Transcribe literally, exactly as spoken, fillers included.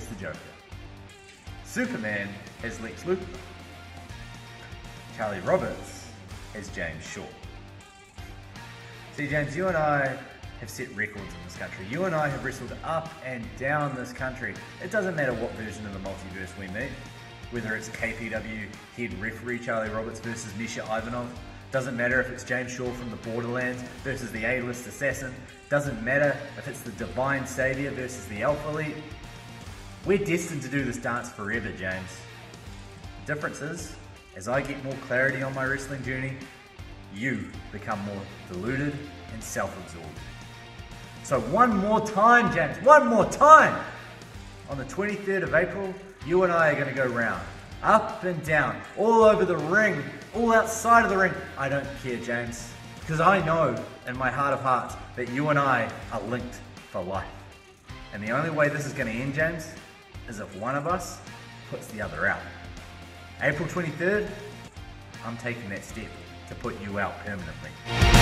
is the Joker. Superman as Lex Luthor. Charlie Roberts as James Shaw. See, James, you and I have set records in this country. You and I have wrestled up and down this country. It doesn't matter what version of the multiverse we meet, whether it's K P W head referee Charlie Roberts versus Misha Ivanov. Doesn't matter if it's James Shaw from the Borderlands versus the A-List Assassin. Doesn't matter if it's the Divine Savior versus the Alpha Elite. We're destined to do this dance forever, James. The difference is, as I get more clarity on my wrestling journey, you become more deluded and self-absorbed. So one more time, James, one more time! On the twenty-third of April, you and I are going to go round, up and down, all over the ring, all outside of the ring. I don't care, James, because I know in my heart of hearts that you and I are linked for life. And the only way this is going to end, James, is if one of us puts the other out. April twenty-third, I'm taking that step to put you out permanently.